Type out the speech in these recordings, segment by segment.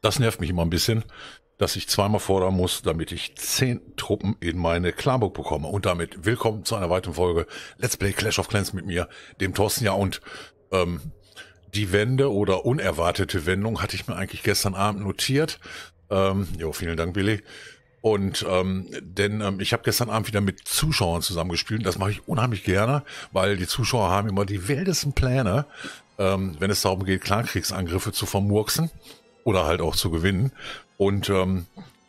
Das nervt mich immer ein bisschen, dass ich zweimal fordern muss, damit ich 10 Truppen in meine Clanburg bekomme. Und damit willkommen zu einer weiteren Folge Let's Play Clash of Clans mit mir, dem Thorsten. Ja, und die Wende oder unerwartete Wendung hatte ich mir eigentlich gestern Abend notiert. Jo, vielen Dank, Billy. Und denn ich habe gestern Abend wieder mit Zuschauern zusammengespielt. Das mache ich unheimlich gerne, weil die Zuschauer haben immer die wildesten Pläne, wenn es darum geht, Clankriegsangriffe zu vermurksen oder halt auch zu gewinnen. Und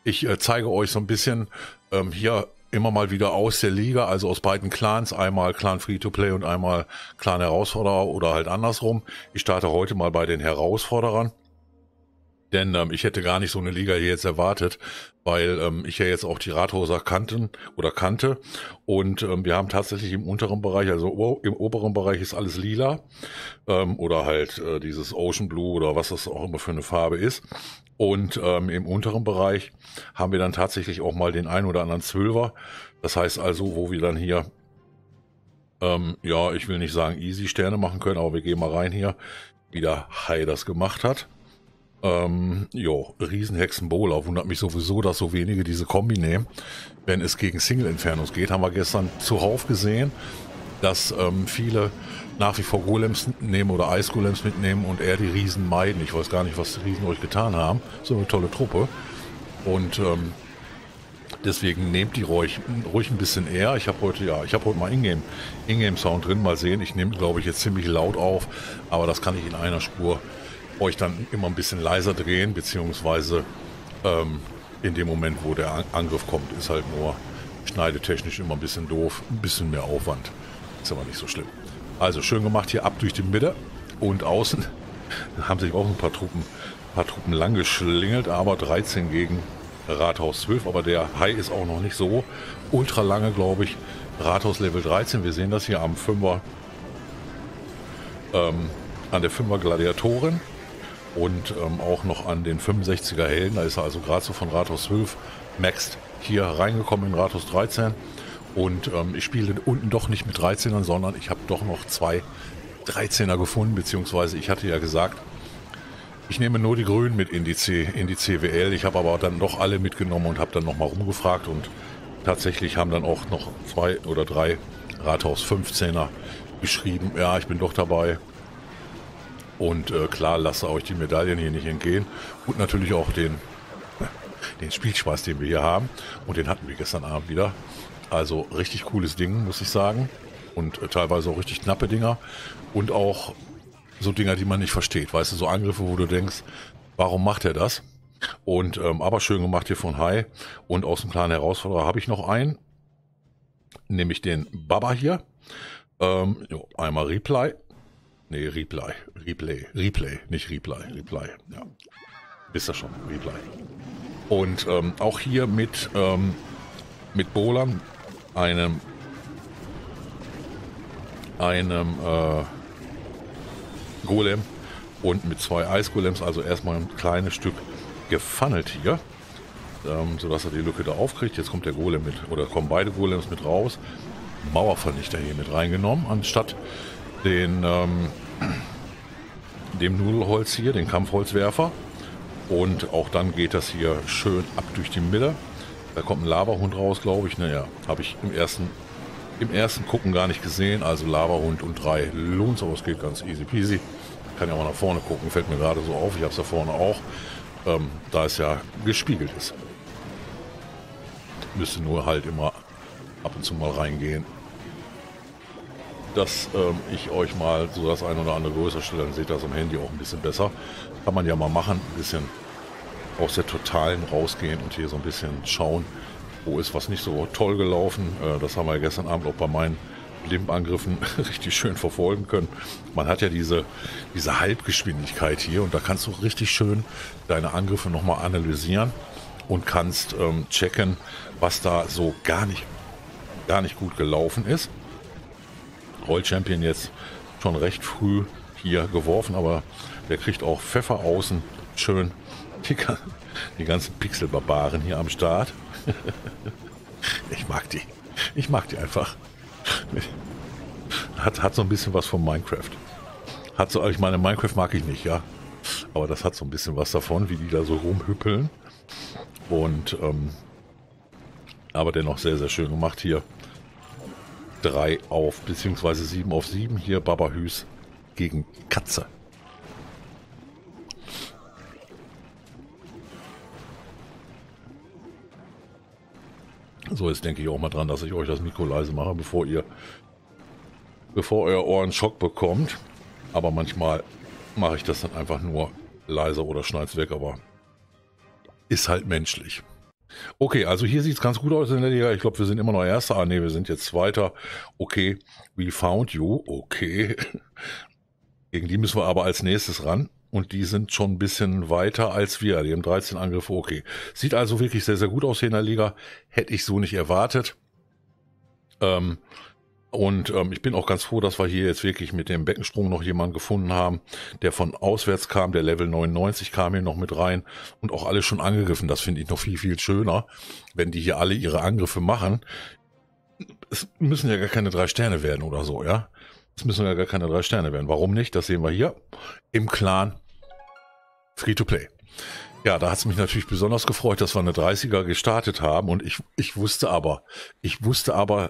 ich zeige euch so ein bisschen hier immer mal wieder aus der Liga, also aus beiden Clans, einmal Clan Free-to-Play und einmal Clan Herausforderer oder halt andersrum. Ich starte heute mal bei den Herausforderern. Denn ich hätte gar nicht so eine Liga hier jetzt erwartet, weil ich ja jetzt auch die Rathausser kannte. Und wir haben tatsächlich im unteren Bereich, also im oberen Bereich ist alles lila. Oder halt dieses Ocean Blue oder was das auch immer für eine Farbe ist. Und im unteren Bereich haben wir dann tatsächlich auch mal den einen oder anderen Zwölfer. Das heißt also, wo wir dann hier, ja, ich will nicht sagen easy Sterne machen können, aber wir gehen mal rein hier, wie der Hai das gemacht hat. Jo, Riesenhexenbola. Wundert mich sowieso, dass so wenige diese Kombi nehmen, wenn es gegen Single Infernos geht. Haben wir gestern zuhauf gesehen, dass viele nach wie vor Golems nehmen oder Eisgolems mitnehmen und eher die Riesen meiden. Ich weiß gar nicht, was die Riesen euch getan haben. So eine tolle Truppe. Und deswegen nehmt die ruhig ein bisschen eher. Ich habe heute, ja, mal Ingame-Sound drin. Mal sehen. Ich nehme, glaube ich, jetzt ziemlich laut auf, aber das kann ich in einer Spur euch dann immer ein bisschen leiser drehen, beziehungsweise in dem Moment, wo der Angriff kommt, ist halt nur schneidetechnisch immer ein bisschen doof, ein bisschen mehr Aufwand. Ist aber nicht so schlimm. Also schön gemacht hier ab durch die Mitte und außen. Da haben sich auch ein paar Truppen lang geschlingelt, aber 13 gegen Rathaus 12. Aber der Hai ist auch noch nicht so ultra lange, glaube ich. Rathaus Level 13. Wir sehen das hier am 5er, an der 5er Gladiatorin. Und auch noch an den 65er Helden, da ist er also gerade so von Rathaus 12 maxed hier reingekommen in Rathaus 13. Und ich spiele unten doch nicht mit 13ern, sondern ich habe doch noch zwei 13er gefunden, beziehungsweise ich hatte ja gesagt, ich nehme nur die Grünen mit in die CWL. Ich habe aber dann doch alle mitgenommen und habe dann nochmal rumgefragt und tatsächlich haben dann auch noch 2 oder 3 Rathaus 15er geschrieben, ja, ich bin doch dabei. Und klar, lasst euch die Medaillen hier nicht entgehen. Und natürlich auch den Spielspaß, den wir hier haben. Und den hatten wir gestern Abend wieder. Also richtig cooles Ding, muss ich sagen. Und teilweise auch richtig knappe Dinger. Und auch so Dinger, die man nicht versteht. Weißt du, so Angriffe, wo du denkst, warum macht er das? Und aber schön gemacht hier von Hai. Und aus dem kleinen Herausforderer habe ich noch einen. Nämlich den Baba hier. Jo, einmal Replay. Nee, Replay, ja. Wisst ihr schon, Replay. Und auch hier mit Bolan, einem Golem und mit 2 Eisgolems, also erstmal ein kleines Stück gefunnelt hier, sodass er die Lücke da aufkriegt. Jetzt kommt der Golem mit, oder kommen beide Golems mit raus. Mauervernichter hier mit reingenommen, anstatt dem Nudelholz hier, den Kampfholzwerfer. Und auch dann geht das hier schön ab durch die Mitte. Da kommt ein Lavahund raus, glaube ich. Naja, habe ich im ersten Gucken gar nicht gesehen. Also Lavahund und 3 Loons, aber es geht ganz easy peasy. Kann ja auch nach vorne gucken, fällt mir gerade so auf. Ich habe es da vorne auch, da es ja gespiegelt ist. Müsste nur halt immer ab und zu mal reingehen, dass ich euch mal so das ein oder andere größer stelle, dann seht ihr das am Handy auch ein bisschen besser. Kann man ja mal machen, ein bisschen aus der Totalen rausgehen und hier so ein bisschen schauen, wo ist was nicht so toll gelaufen. Das haben wir ja gestern Abend auch bei meinen Blimp-Angriffen richtig schön verfolgen können. Man hat ja diese Halbgeschwindigkeit hier und da kannst du richtig schön deine Angriffe nochmal analysieren und kannst checken, was da so gar nicht gut gelaufen ist. Roll Champion jetzt schon recht früh hier geworfen, aber der kriegt auch Pfeffer außen. Schön die ganzen Pixel-Barbaren hier am Start. Ich mag die einfach. Hat so ein bisschen was von Minecraft. Ich meine, Minecraft mag ich nicht, ja. Aber das hat so ein bisschen was davon, wie die da so rumhüppeln. Und aber dennoch sehr, sehr schön gemacht hier. 3 auf, beziehungsweise 7 auf 7 hier, Baba Hüß gegen Katze. So, jetzt denke ich auch mal dran, dass ich euch das Mikro leise mache, bevor euer Ohr einen Schock bekommt. Aber manchmal mache ich das dann einfach nur leiser oder schneide es weg, aber ist halt menschlich. Okay, also hier sieht es ganz gut aus in der Liga. Ich glaube, wir sind immer noch Erster. Ah, ne, wir sind jetzt Zweiter. Okay, we found you. Okay. Gegen die müssen wir aber als nächstes ran. Und die sind schon ein bisschen weiter als wir. Die haben 13 Angriffe. Okay. Sieht also wirklich sehr, sehr gut aus hier in der Liga. Hätte ich so nicht erwartet. Ich bin auch ganz froh, dass wir hier jetzt wirklich mit dem Beckensprung noch jemanden gefunden haben, der von auswärts kam, der Level 99 kam hier noch mit rein und auch alle schon angegriffen. Das finde ich noch viel, viel schöner, wenn die hier alle ihre Angriffe machen. Es müssen ja gar keine 3 Sterne werden oder so, ja. Es müssen ja gar keine 3 Sterne werden. Warum nicht? Das sehen wir hier im Clan Free-to-Play. Ja, da hat es mich natürlich besonders gefreut, dass wir eine 30er gestartet haben und ich wusste aber,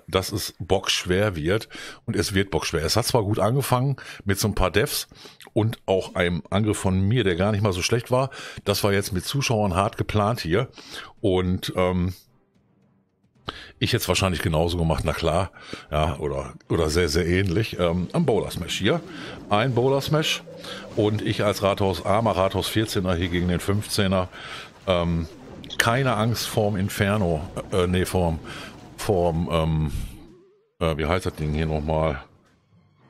dass es bockschwer wird und es wird bockschwer. Es hat zwar gut angefangen mit so ein paar Devs und auch einem Angriff von mir, der gar nicht mal so schlecht war. Das war jetzt mit Zuschauern hart geplant hier und ich hätte es wahrscheinlich genauso gemacht, na klar, ja, oder sehr, sehr ähnlich. Am Bowler Smash hier. Ein Bowler Smash und ich als armer Rathaus 14er hier gegen den 15er. Keine Angst vorm Inferno, wie heißt das Ding hier nochmal?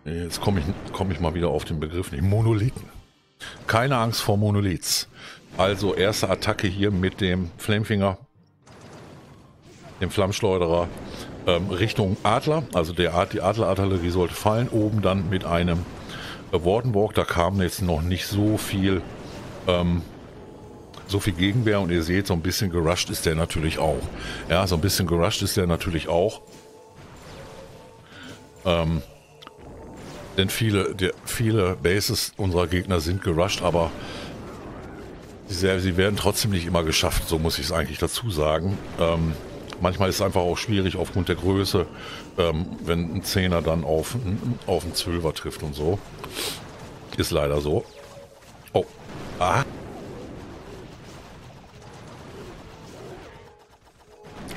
Jetzt komm ich mal wieder auf den Begriff nicht. Monolithen. Keine Angst vor Monoliths. Also erste Attacke hier mit dem Flamefinger, dem Flammschleuderer, Richtung Adler, also die Adlerartillerie sollte fallen, oben dann mit einem Wardenwalk, da kam jetzt noch nicht so viel Gegenwehr und ihr seht, so ein bisschen gerusht ist der natürlich auch. Ja, so ein bisschen gerusht ist der natürlich auch. Denn viele Bases unserer Gegner sind gerusht, aber sie werden trotzdem nicht immer geschafft, so muss ich es eigentlich dazu sagen. Manchmal ist es einfach auch schwierig aufgrund der Größe, wenn ein 10er dann auf einen 12er trifft und so. Ist leider so. Oh. Ah.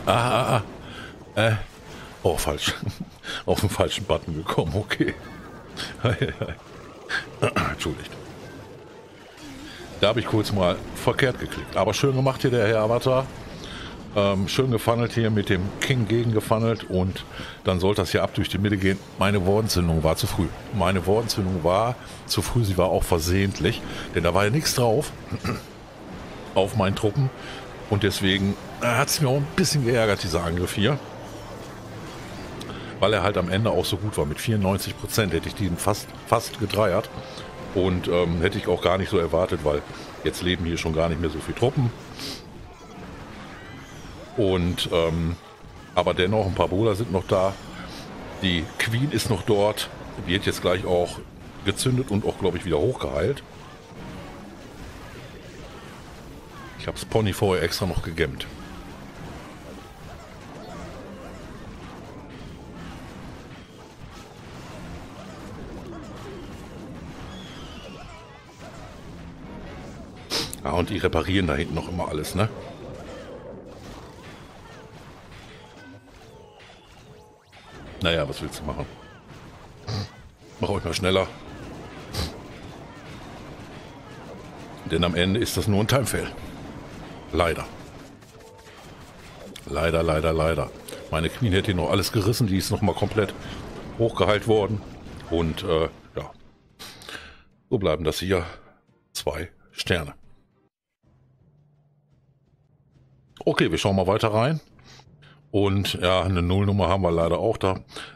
Ah, ah, ah. Oh, falsch. Auf den falschen Button gekommen, okay. Entschuldigt. Da habe ich kurz mal verkehrt geklickt. Aber schön gemacht hier der Herr Avatar. Schön gefunnelt hier mit dem King gegen gefunnelt und dann sollte das hier ab durch die Mitte gehen. Meine Wortenzündung war zu früh. Meine Wortenzündung war zu früh, sie war auch versehentlich, denn da war ja nichts drauf auf meinen Truppen und deswegen hat es mir auch ein bisschen geärgert, dieser Angriff hier, weil er halt am Ende auch so gut war. Mit 94% hätte ich diesen fast gedreiert und hätte ich auch gar nicht so erwartet, weil jetzt leben hier schon gar nicht mehr so viele Truppen. Und aber dennoch, ein paar Bowler sind noch da. Die Queen ist noch dort. Wird jetzt gleich auch gezündet und auch, glaube ich, wieder hochgeheilt. Ich habe das Pony vorher extra noch gegämmt. Ah, und die reparieren da hinten noch immer alles, ne? Naja, was willst du machen? Mach euch mal schneller. Denn am Ende ist das nur ein Timefail. Leider. Leider, leider, leider. Meine Queen hätte hier noch alles gerissen. Die ist nochmal komplett hochgeheilt worden. Und ja. So bleiben das hier 2 Sterne. Okay, wir schauen mal weiter rein. Und ja, eine Nullnummer haben wir leider auch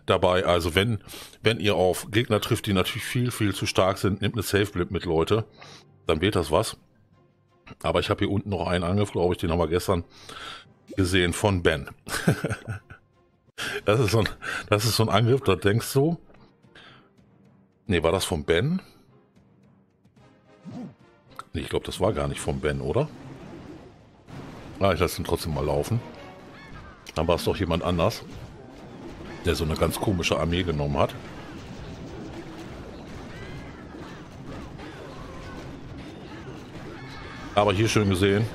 dabei. Also wenn ihr auf Gegner trifft, die natürlich viel, viel zu stark sind, nehmt eine Safe Blip mit, Leute. Dann wird das was. Aber ich habe hier unten noch einen Angriff, glaube ich, den haben wir gestern gesehen, von Ben. Das ist so ein Angriff, da denkst du... Ne, war das von Ben? Nee, ich glaube, das war gar nicht von Ben, oder? Ah, ich lasse ihn trotzdem mal laufen. Dann war es doch jemand anders, der so eine ganz komische Armee genommen hat. Aber hier schön gesehen,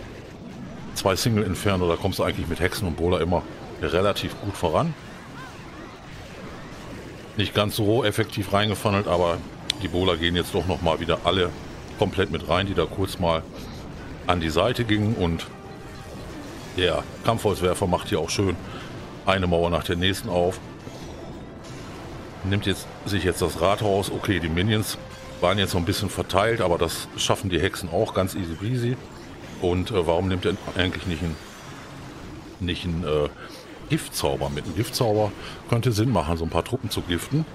2 Single Inferno, da kommst du eigentlich mit Hexen und Bowler immer relativ gut voran. Nicht ganz so effektiv reingefunnelt, aber die Bowler gehen jetzt doch nochmal wieder alle komplett mit rein, die da kurz mal an die Seite gingen. Und der Kampfholzwerfer macht hier auch schön eine Mauer nach der nächsten auf. Nimmt jetzt, sich jetzt das Rathaus. Okay, die Minions waren jetzt so ein bisschen verteilt, aber das schaffen die Hexen auch ganz easy peasy. Und warum nimmt er eigentlich nicht einen Giftzauber mit? Ein Giftzauber könnte Sinn machen, so ein paar Truppen zu giften.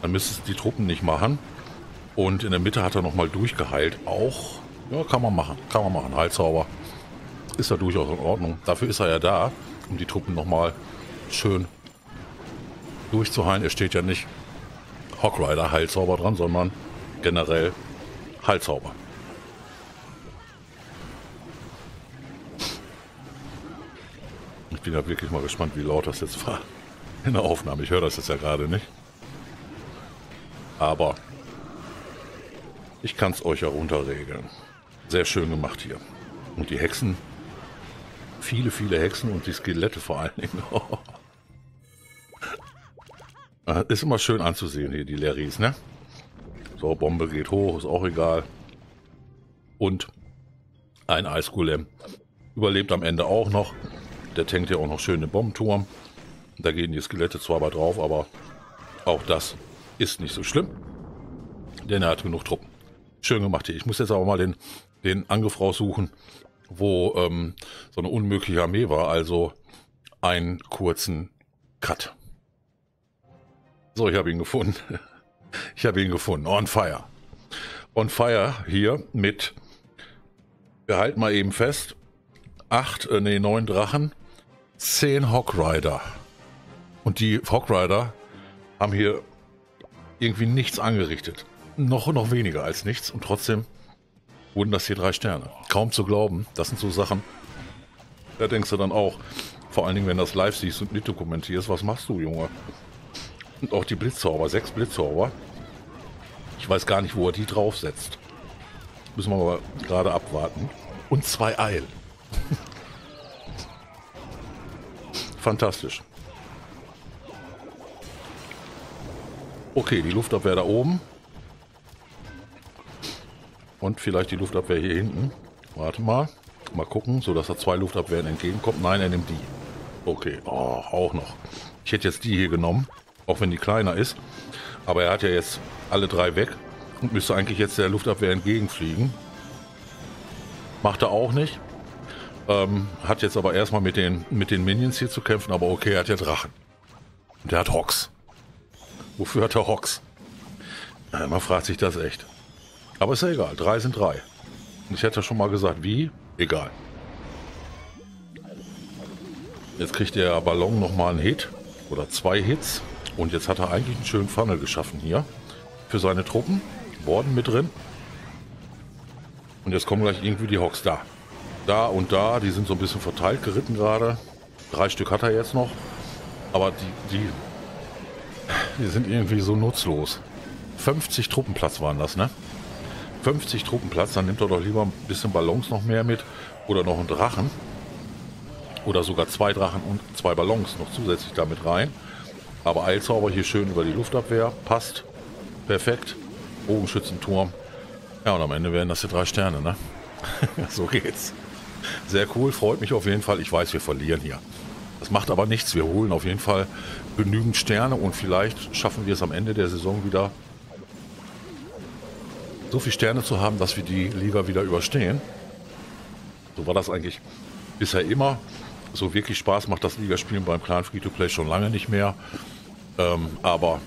Dann müsste es die Truppen nicht machen. Und in der Mitte hat er nochmal durchgeheilt. Auch, ja, kann man machen. Kann man machen. Heilzauber ist ja durchaus in Ordnung. Dafür ist er ja da, um die Truppen nochmal schön durchzuheilen. Er steht ja nicht Hog Rider Heilzauber dran, sondern generell Heilzauber. Ich bin ja wirklich mal gespannt, wie laut das jetzt war in der Aufnahme. Ich höre das jetzt ja gerade nicht. Aber ich kann es euch ja runterregeln. Sehr schön gemacht hier. Und die Hexen, viele, viele Hexen und die Skelette vor allen Dingen. Ist immer schön anzusehen hier, die Larrys, ne? So, Bombe geht hoch, ist auch egal. Und ein Eisgolem überlebt am Ende auch noch. Der tankt ja auch noch schön den Bombenturm. Da gehen die Skelette zwar aber drauf, aber auch das ist nicht so schlimm. Denn er hat genug Truppen. Schön gemacht hier. Ich muss jetzt aber mal den Angriff raussuchen, wo so eine unmögliche Armee war. Also einen kurzen Cut. So, ich habe ihn gefunden. Ich habe ihn gefunden. On fire. On fire hier mit, wir halten mal eben fest, 9 Drachen, 10 Hog Rider. Und die Hog Rider haben hier irgendwie nichts angerichtet. Noch weniger als nichts. Und trotzdem wurden das hier 3 Sterne. Kaum zu glauben. Das sind so Sachen, da denkst du dann auch. Vor allen Dingen, wenn du das live siehst und nicht dokumentierst. Was machst du, Junge? Und auch die Blitzzauber, 6 Blitzzauber. Ich weiß gar nicht, wo er die draufsetzt. Müssen wir aber gerade abwarten. Und 2 Eil. Fantastisch. Okay, die Luftabwehr da oben. Und vielleicht die Luftabwehr hier hinten. Warte mal. Mal gucken, sodass er 2 Luftabwehren entgegenkommt. Nein, er nimmt die. Okay, oh, auch noch. Ich hätte jetzt die hier genommen. Auch wenn die kleiner ist. Aber er hat ja jetzt alle 3 weg und müsste eigentlich jetzt der Luftabwehr entgegenfliegen. Macht er auch nicht. Hat jetzt aber erstmal mit den Minions hier zu kämpfen. Aber okay, er hat ja Drachen. Und er hat Hogs. Wofür hat er Hogs? Ja, man fragt sich das echt. Aber ist ja egal. 3 sind 3. Und ich hätte schon mal gesagt, wie? Egal. Jetzt kriegt der Ballon nochmal einen Hit. Oder 2 Hits. Und jetzt hat er eigentlich einen schönen Funnel geschaffen hier für seine Truppen. Borden mit drin. Und jetzt kommen gleich irgendwie die Hogs da. Da und da, die sind so ein bisschen verteilt geritten gerade. 3 Stück hat er jetzt noch. Aber die sind irgendwie so nutzlos. 50 Truppenplatz waren das, ne? 50 Truppenplatz, dann nimmt er doch lieber ein bisschen Ballons noch mehr mit. Oder noch einen Drachen. Oder sogar 2 Drachen und 2 Ballons noch zusätzlich damit rein. Aber Eilzauber hier schön über die Luftabwehr. Passt. Perfekt. Bogenschützenturm. Ja, und am Ende werden das hier 3 Sterne, ne? So geht's. Sehr cool. Freut mich auf jeden Fall. Ich weiß, wir verlieren hier. Das macht aber nichts. Wir holen auf jeden Fall genügend Sterne. Und vielleicht schaffen wir es am Ende der Saison wieder, so viele Sterne zu haben, dass wir die Liga wieder überstehen. So war das eigentlich bisher immer. So wirklich Spaß macht das Ligaspielen beim Clan Free-to-Play schon lange nicht mehr. Aber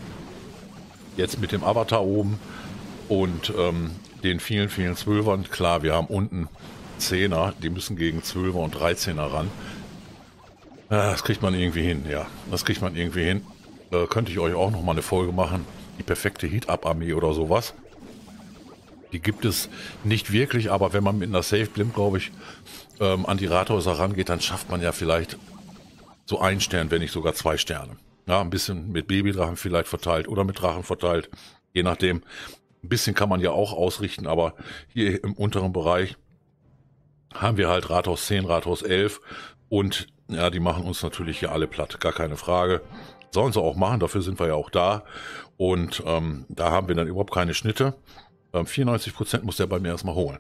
jetzt mit dem Avatar oben und den vielen, vielen Zwölfern, klar, wir haben unten 10er, die müssen gegen 12er und 13er ran. Das kriegt man irgendwie hin, ja. Das kriegt man irgendwie hin. Könnte ich euch auch nochmal eine Folge machen. Die perfekte Hit-Up-Armee oder sowas. Die gibt es nicht wirklich, aber wenn man mit einer Safe Blimp, glaube ich, an die Rathäuser rangeht, dann schafft man ja vielleicht so 1 Stern, wenn nicht sogar 2 Sterne. Ja, ein bisschen mit Babydrachen vielleicht verteilt oder mit Drachen verteilt, je nachdem. Ein bisschen kann man ja auch ausrichten, aber hier im unteren Bereich haben wir halt Rathaus 10, Rathaus 11 und ja, die machen uns natürlich hier alle platt, gar keine Frage. Sollen sie auch machen, dafür sind wir ja auch da und da haben wir dann überhaupt keine Schnitte. 94% muss der bei mir erstmal holen.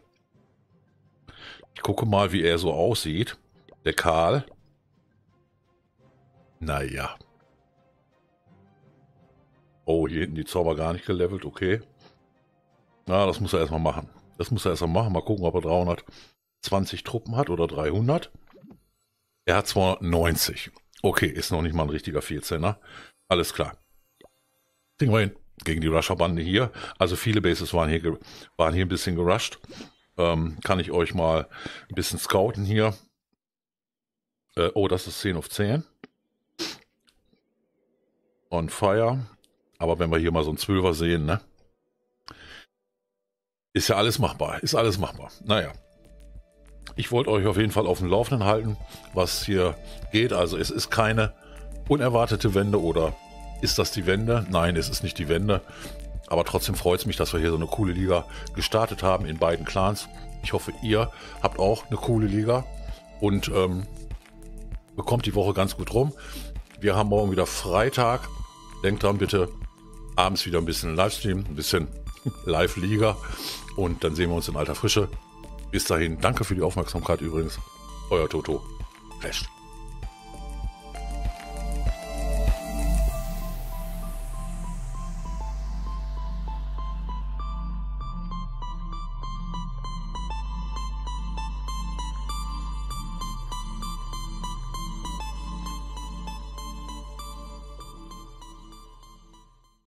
Ich gucke mal, wie er so aussieht. Der Karl. Naja. Oh, hier hinten die Zauber gar nicht gelevelt, okay. Na, das muss er erstmal machen. Das muss er erstmal machen. Mal gucken, ob er 320 Truppen hat oder 300. Er hat 290. Okay, ist noch nicht mal ein richtiger 14er. Alles klar. Ding rein. Gegen die Rusher-Bande hier. Also viele Bases waren hier ein bisschen gerusht. Kann ich euch mal ein bisschen scouten hier. Oh, das ist 10 auf 10. On fire. Aber wenn wir hier mal so einen 12er sehen, ne? Ist ja alles machbar. Ist alles machbar. Naja. Ich wollte euch auf jeden Fall auf dem Laufenden halten, was hier geht. Also es ist keine unerwartete Wende oder... Ist das die Wende? Nein, es ist nicht die Wende. Aber trotzdem freut es mich, dass wir hier so eine coole Liga gestartet haben in beiden Clans. Ich hoffe, ihr habt auch eine coole Liga und bekommt die Woche ganz gut rum. Wir haben morgen wieder Freitag. Denkt dran bitte, abends wieder ein bisschen Livestream, ein bisschen Live-Liga. Und dann sehen wir uns in alter Frische. Bis dahin, danke für die Aufmerksamkeit übrigens. Euer Toto Fresh.